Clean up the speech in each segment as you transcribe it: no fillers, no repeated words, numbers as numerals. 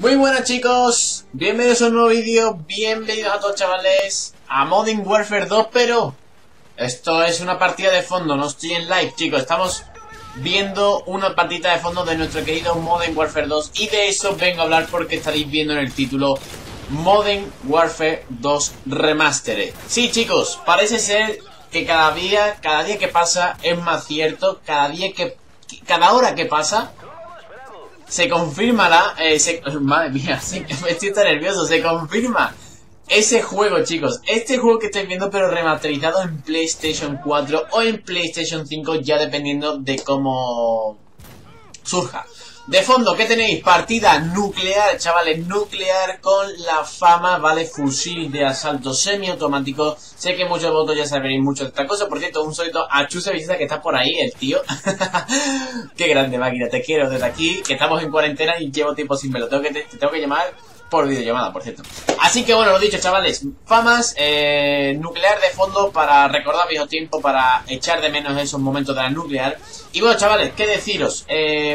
Muy buenas chicos, bienvenidos a un nuevo vídeo, bienvenidos a todos chavales a Modern Warfare 2, pero esto es una partida de fondo, no estoy en live chicos, estamos viendo una partida de fondo de nuestro querido Modern Warfare 2 y de eso vengo a hablar porque estaréis viendo en el título Modern Warfare 2 Remastered. Sí chicos, parece ser que cada día que pasa es más cierto, cada hora que pasa se confirma madre mía, estoy tan nervioso, se confirma ese juego chicos, este juego que estáis viendo pero remasterizado en PlayStation 4 o en PlayStation 5 ya dependiendo de cómo surja. De fondo, ¿qué tenéis? Partida nuclear, chavales, nuclear con la fama, ¿vale? Fusil de asalto semiautomático. Sé que muchos votos ya sabréis mucho de esta cosa. Por cierto, un solito a Chuse Visita que está por ahí, el tío. Qué grande máquina, te quiero desde aquí, que estamos en cuarentena y llevo tiempo sin verlo. Te tengo que llamar por videollamada, por cierto. Así que bueno, lo dicho, chavales, famas, nuclear de fondo para recordar viejos tiempos, para echar de menos esos momentos de la nuclear. Y bueno, chavales, ¿qué deciros?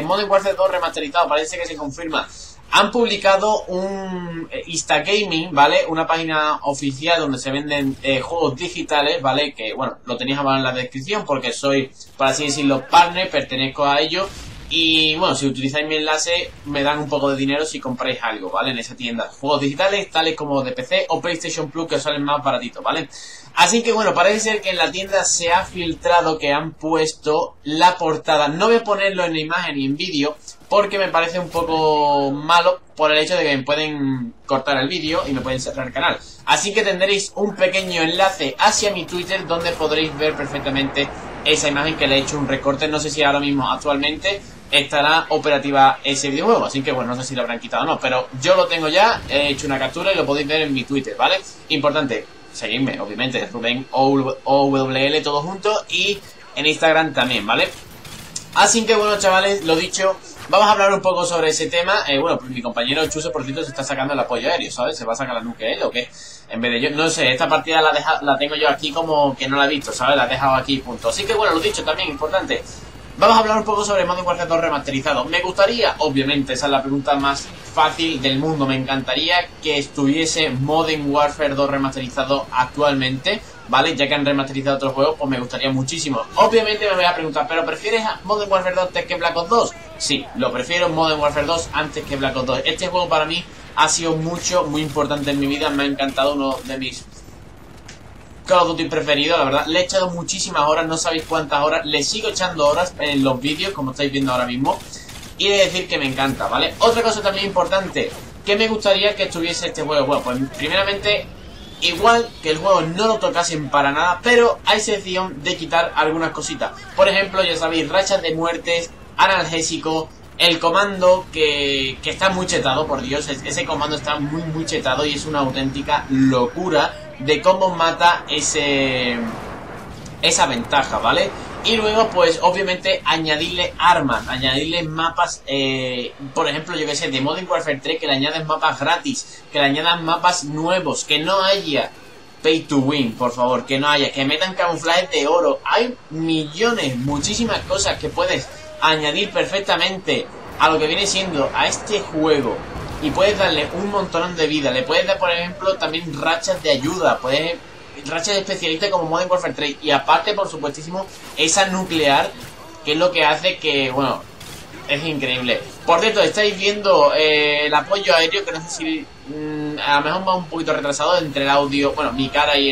Modern Warfare 2 remasterizado, parece que se confirma. Han publicado un Instant Gaming, ¿vale? Una página oficial donde se venden juegos digitales, ¿vale? Que, bueno, lo tenéis abajo en la descripción porque soy, por así decirlo, partner, pertenezco a ello. Y bueno, si utilizáis mi enlace me dan un poco de dinero si compráis algo, ¿vale? En esa tienda, juegos digitales tales como de PC o PlayStation Plus que salen más baratitos, ¿vale? Así que bueno, parece ser que en la tienda se ha filtrado que han puesto la portada. No voy a ponerlo en imagen ni en vídeo porque me parece un poco malo por el hecho de que me pueden cortar el vídeo y me pueden cerrar el canal. Así que tendréis un pequeño enlace hacia mi Twitter donde podréis ver perfectamente esa imagen que le he hecho un recorte. No sé si ahora mismo actualmente estará operativa ese videojuego, así que bueno, no sé si lo habrán quitado o no, pero yo lo tengo ya, he hecho una captura y lo podéis ver en mi Twitter, ¿vale? Importante, seguidme, obviamente, Rubén OWL, todo junto, y en Instagram también, ¿vale? Así que bueno, chavales, lo dicho, vamos a hablar un poco sobre ese tema. Bueno, pues mi compañero Chuse, por cierto, se está sacando el apoyo aéreo, ¿sabes? Se va a sacar la nuke él o qué. En vez de yo, no sé, esta partida la tengo yo aquí como que no la he visto, ¿sabes? La he dejado aquí, punto. Así que bueno, lo dicho, también importante. Vamos a hablar un poco sobre Modern Warfare 2 remasterizado. Me gustaría, obviamente, esa es la pregunta más fácil del mundo, me encantaría que estuviese Modern Warfare 2 remasterizado actualmente, ¿vale? Ya que han remasterizado otros juegos, pues me gustaría muchísimo. Obviamente me voy a preguntar, ¿pero prefieres a Modern Warfare 2 antes que Black Ops 2? Sí, lo prefiero Modern Warfare 2 antes que Black Ops 2. Este juego para mí ha sido muy importante en mi vida, me ha encantado, uno de mis Call of Duty preferido, la verdad. Le he echado muchísimas horas, no sabéis cuántas horas. Le sigo echando horas en los vídeos, como estáis viendo ahora mismo. Y he de decir que me encanta, ¿vale? Otra cosa también importante, ¿qué me gustaría que estuviese este juego? Bueno, pues primeramente, igual que el juego no lo tocasen para nada, pero hay excepción de quitar algunas cositas. Por ejemplo, ya sabéis, rachas de muertes, analgésico, el comando que está muy chetado, por Dios. Ese comando está muy chetado y es una auténtica locura de cómo mata esa ventaja, ¿vale? Y luego, pues, obviamente, añadirle armas, añadirle mapas, por ejemplo, yo que sé, de Modern Warfare 3, que le añadan mapas gratis, que le añadan mapas nuevos, que no haya pay to win, por favor, que no haya, que metan camuflajes de oro. Hay millones, muchísimas cosas que puedes añadir perfectamente a lo que viene siendo a este juego. Y puedes darle un montón de vida. Le puedes dar, por ejemplo, también rachas de ayuda. Puedes rachas de especialista como Modern Warfare 3. Y aparte, por supuestísimo, esa nuclear, que es lo que hace que, bueno, es increíble. Por cierto, estáis viendo el apoyo aéreo, que no sé si a lo mejor va un poquito retrasado entre el audio, bueno, mi cara y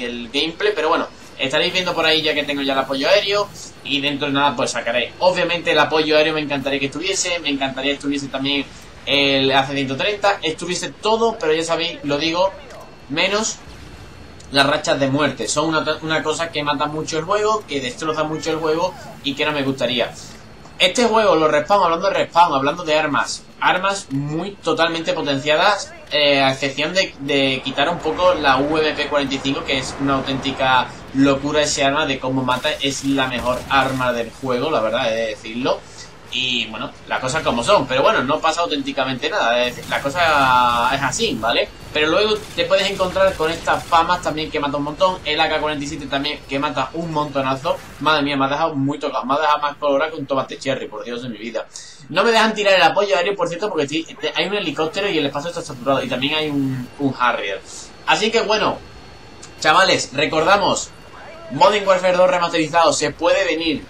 el gameplay. Pero bueno, estaréis viendo por ahí ya que tengo ya el apoyo aéreo. Y dentro de nada, pues sacaré. Obviamente el apoyo aéreo me encantaría que estuviese. Me encantaría que estuviese también el AC-130, estuviese todo, pero ya sabéis, lo digo, menos las rachas de muerte. Son una cosa que mata mucho el juego, que destroza mucho el juego y que no me gustaría. Este juego, lo respawn, hablando de respawn, hablando de armas, armas muy totalmente potenciadas, a excepción de quitar un poco la VP45, que es una auténtica locura ese arma de cómo mata, es la mejor arma del juego, la verdad, he de decirlo. Y bueno, las cosas como son, pero bueno, no pasa auténticamente nada, la cosa es así, ¿vale? Pero luego te puedes encontrar con estas famas también que mata un montón, el AK-47 también que mata un montonazo. Madre mía, me ha dejado muy tocado, me ha dejado más colorado que un tomate cherry, por Dios de mi vida. No me dejan tirar el apoyo aéreo, por cierto, porque hay un helicóptero y el espacio está saturado y también hay un Harrier. Así que bueno, chavales, recordamos, Modern Warfare 2 remasterizado, se puede venir.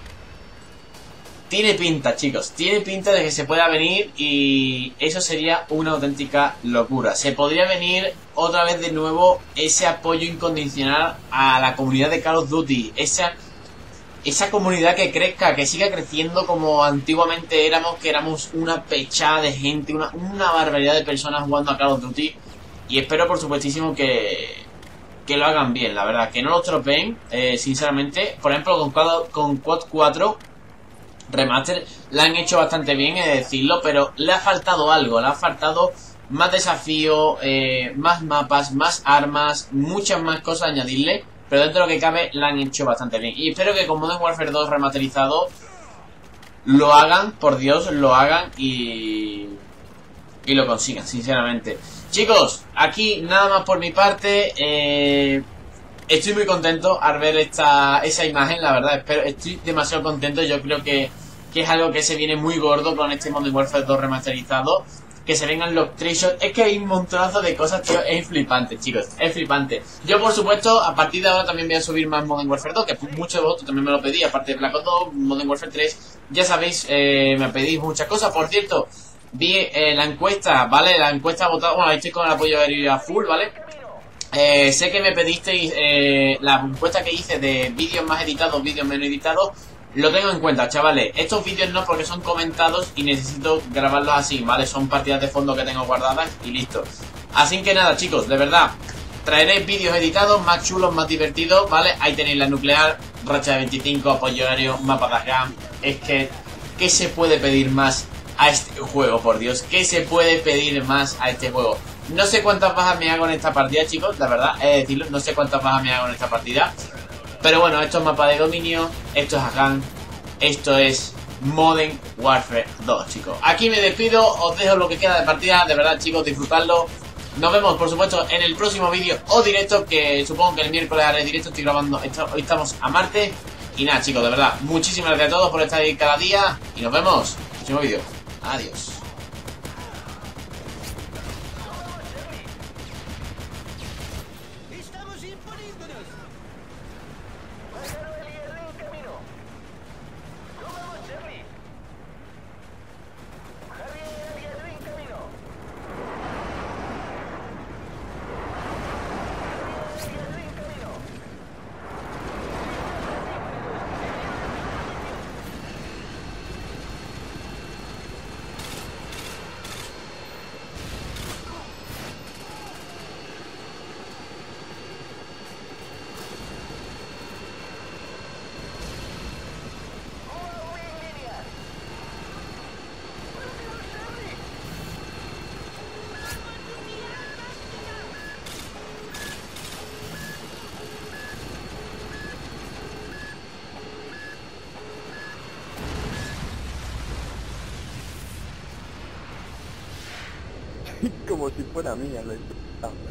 Tiene pinta, chicos, tiene pinta de que se pueda venir y eso sería una auténtica locura. Se podría venir otra vez de nuevo ese apoyo incondicional a la comunidad de Call of Duty. Esa comunidad que crezca, que siga creciendo como antiguamente éramos, que éramos una pechada de gente, una barbaridad de personas jugando a Call of Duty. Y espero, por supuestísimo, que lo hagan bien, la verdad, que no lo tropeen, sinceramente. Por ejemplo, con Quad 4... Remaster la han hecho bastante bien, he de decirlo, pero le ha faltado algo, le ha faltado más desafío, más mapas, más armas, muchas más cosas a añadirle, pero dentro de lo que cabe la han hecho bastante bien. Y espero que con Modern Warfare 2 remasterizado lo hagan, por Dios, lo hagan y lo consigan, sinceramente. Chicos, aquí nada más por mi parte. Estoy muy contento al ver esa imagen, la verdad, estoy demasiado contento. Yo creo que es algo que se viene muy gordo con este Modern Warfare 2 remasterizado. Que se vengan los trickshots. Es que hay un montonazo de cosas, tío. Es flipante, chicos. Es flipante. Yo, por supuesto, a partir de ahora también voy a subir más Modern Warfare 2. Que muchos de vosotros también me lo pedí. Aparte de Black Ops 2, Modern Warfare 3. Ya sabéis, me pedís muchas cosas. Por cierto, vi la encuesta, ¿vale? La encuesta votada. Bueno, ahí estoy con el apoyo aéreo a full, ¿vale? Sé que me pedisteis la encuesta que hice de vídeos más editados, vídeos menos editados. Lo tengo en cuenta, chavales. Estos vídeos no, porque son comentados y necesito grabarlos así, ¿vale? Son partidas de fondo que tengo guardadas y listo. Así que nada, chicos, de verdad, traeré vídeos editados, más chulos, más divertidos, ¿vale? Ahí tenéis la nuclear, racha de 25, apoyo horario, mapa de Akan. Es que, ¿qué se puede pedir más a este juego, por Dios? ¿Qué se puede pedir más a este juego? No sé cuántas bajas me hago en esta partida, chicos, la verdad, he de decirlo, no sé cuántas bajas me hago en esta partida. Pero bueno, esto es mapa de dominio, esto es Akan, esto es Modern Warfare 2, chicos. Aquí me despido, os dejo lo que queda de partida, de verdad, chicos, disfrutadlo. Nos vemos, por supuesto, en el próximo vídeo o directo, que supongo que el miércoles haré directo, estoy grabando, hoy estamos a martes. Y nada, chicos, de verdad, muchísimas gracias a todos por estar ahí cada día y nos vemos en el próximo vídeo. Adiós. Como si fuera mía, lo he intentado.